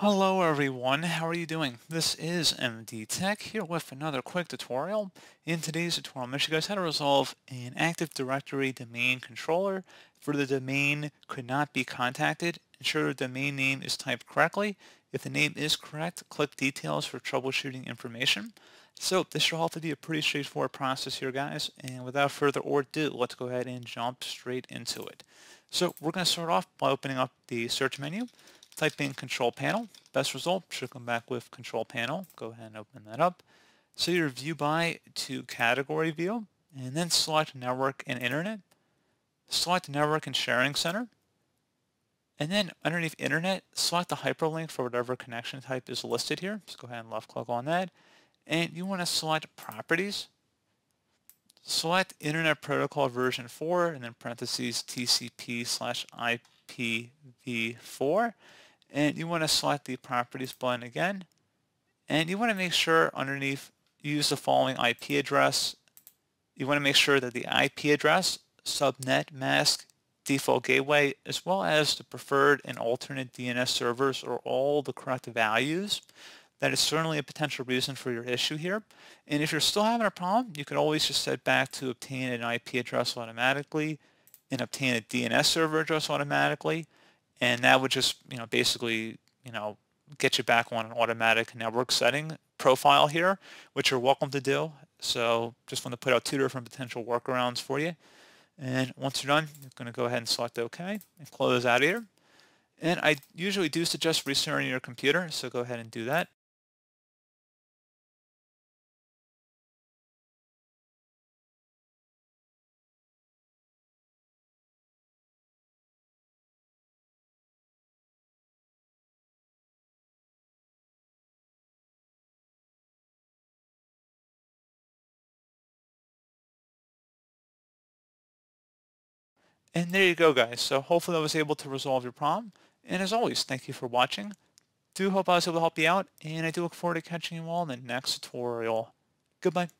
Hello everyone, how are you doing? This is MD Tech here with another quick tutorial. In today's tutorial, I'm going to show you guys how to resolve an Active Directory Domain Controller for the domain could not be contacted. Ensure the domain name is typed correctly. If the name is correct, click Details for troubleshooting information. So this should all be a pretty straightforward process here, guys. And without further ado, let's go ahead and jump straight into it. So we're going to start off by opening up the search menu. Type in Control Panel. Best result should come back with Control Panel. Go ahead and open that up. So your View By to Category View, and then select Network and Internet. Select Network and Sharing Center. And then underneath Internet, select the hyperlink for whatever connection type is listed here. Just go ahead and left click on that. And you want to select Properties. Select Internet Protocol version 4, and then parentheses TCP/IPv4. And you want to select the properties button again, and you want to make sure underneath you use the following IP address. You want to make sure that the IP address, subnet mask, default gateway, as well as the preferred and alternate DNS servers are all the correct values. That is certainly a potential reason for your issue here. And if you're still having a problem, you can always just set back to obtain an IP address automatically and obtain a DNS server address automatically. And that would just, basically, get you back on an automatic network setting profile here, which you're welcome to do. So just want to put out two different potential workarounds for you. And once you're done, you're going to go ahead and select OK and close out here. And I usually do suggest restarting your computer, so go ahead and do that. And there you go, guys. So hopefully I was able to resolve your problem. And as always, thank you for watching. Do hope I was able to help you out, and I do look forward to catching you all in the next tutorial. Goodbye.